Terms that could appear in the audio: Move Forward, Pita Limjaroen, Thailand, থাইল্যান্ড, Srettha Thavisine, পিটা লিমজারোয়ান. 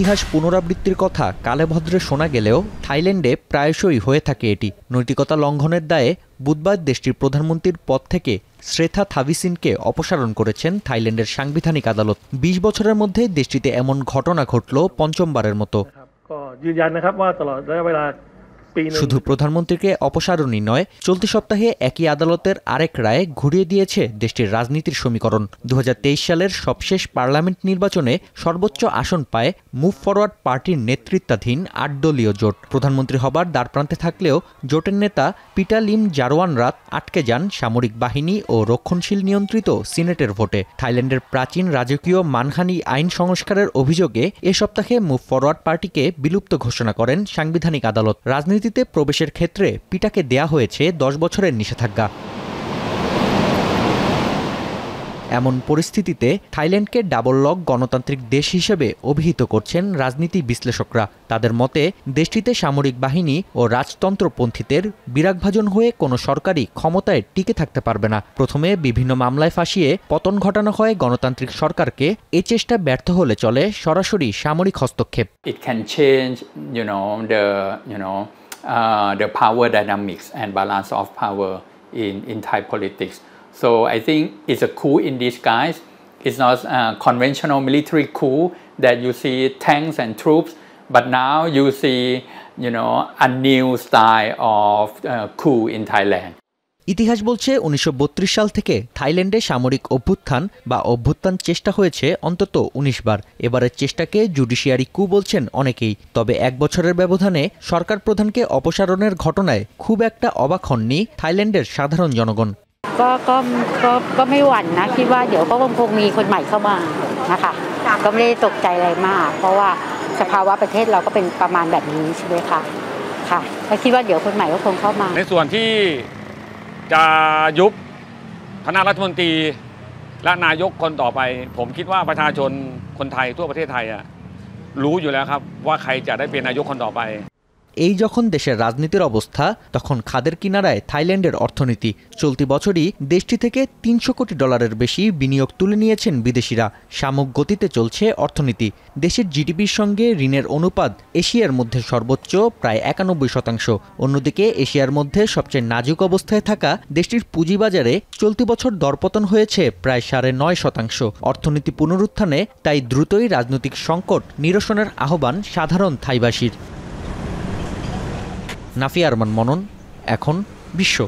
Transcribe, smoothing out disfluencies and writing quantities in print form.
ইতিহাস পুনরাবৃত্তির কথা কালেভদ্রে শোনা গেলেও থাইল্যান্ডে প্রায়শই হয়ে থাকে এটি। নৈতিকতা লঙ্ঘনের দায়ে বুধবার দেশটির প্রধানমন্ত্রীর পদ থেকে শ্রেথা থাভিসিনকে অপসারণ করেছেন থাইল্যান্ডের সাংবিধানিক আদালত। ২০ বছরের মধ্যে দেশটিতে এমন ঘটনা ঘটল পঞ্চমবারের মতো। শুধু প্রধানমন্ত্রীকে অপসারণই নয়, চলতি সপ্তাহে একই আদালতের আরেক রায় ঘুরিয়ে দিয়েছে দেশটির রাজনীতির সমীকরণ। ২০২৩ সালের সবশেষ পার্লামেন্ট নির্বাচনে সর্বোচ্চ আসন পায় মুভ ফরওয়ার্ড পার্টির নেতৃত্বাধীন ৮ দলীয় জোট। প্রধানমন্ত্রী হবার দ্বারপ্রান্তে থাকলেও জোটের নেতা পিটা লিমজারোয়ান রাত আটকে যান সামরিক বাহিনী ও রক্ষণশীল নিয়ন্ত্রিত সিনেটের ভোটে। থাইল্যান্ডের প্রাচীন রাজকীয় মানহানি আইন সংস্কারের অভিযোগে এ সপ্তাহে মুভ ফরওয়ার্ড পার্টিকে বিলুপ্ত ঘোষণা করেন সাংবিধানিক আদালত। রাজনীতিতে প্রবেশের ক্ষেত্রে পিটাকে দেয়া হয়েছে 10 বছরের নিষেধাজ্ঞা। এমন পরিস্থিতিতে থাইল্যান্ডকে ডাবল লক গণতান্ত্রিক দেশ হিসেবে অভিহিত করছেন রাজনীতি বিশ্লেষকরা। তাদের মতে, দেশটিতে সামরিক বাহিনী ও রাজতন্ত্রপন্থীদের বিরাগভাজন হয়ে কোনো সরকারই ক্ষমতায় টিকে থাকতে পারবে না। প্রথমে বিভিন্ন মামলায় ফাঁসিয়ে পতন ঘটানো হয় গণতান্ত্রিক সরকারকে। এ চেষ্টা ব্যর্থ হলে চলে সরাসরি সামরিক হস্তক্ষেপ। The power dynamics and balance of power in Thai politics. So I think it's a coup in disguise. It's not a conventional military coup that you see tanks and troops, but now you see, a new style of coup in Thailand. ইতিহাস বলছে ১৯৩২ সাল থেকে থাইল্যান্ডে সামরিক অভ্যুত্থান বা অভ্যুত্থান চেষ্টা হয়েছে অন্তত ১৯ বার। এবারের চেষ্টাকে জুডিশিয়ারি কু বলছেন অনেকেই। তবে এক বছরের ব্যবধানে সরকার প্রধানকে অপসারণের ঘটনায় খুব একটা অবাক হননি থাইল্যান্ডের সাধারণ জনগণ।ในส่วนที่จะยุบคณะรัฐมนตรีและนายกคนต่อไปผมคิดว่าประชาชนคนไทยทั่วประเทศไทยรู้อยู่แล้วครับว่าใครจะได้เป็นนายกคนต่อไปএই যখন দেশের রাজনীতির অবস্থা, তখন খাদের কিনারায় থাইল্যান্ডের অর্থনীতি। চলতি বছরই দেশটি থেকে ৩০০ কোটি ডলারের বেশি বিনিয়োগ তুলে নিয়েছেন বিদেশিরা। সাময়িক গতিতে চলছে অর্থনীতি। দেশের জিডিপির সঙ্গে ঋণের অনুপাত এশিয়ার মধ্যে সর্বোচ্চ, প্রায় ৯১%। অন্যদিকে এশিয়ার মধ্যে সবচেয়ে নাজুক অবস্থায় থাকা দেশটির পুঁজিবাজারে চলতি বছর দরপতন হয়েছে প্রায় ৯.৫%। অর্থনীতি পুনরুত্থানে তাই দ্রুতই রাজনৈতিক সংকট নিরসনের আহ্বান সাধারণ থাইবাসীর। নাফি আরমান মনন, এখন বিশ্ব।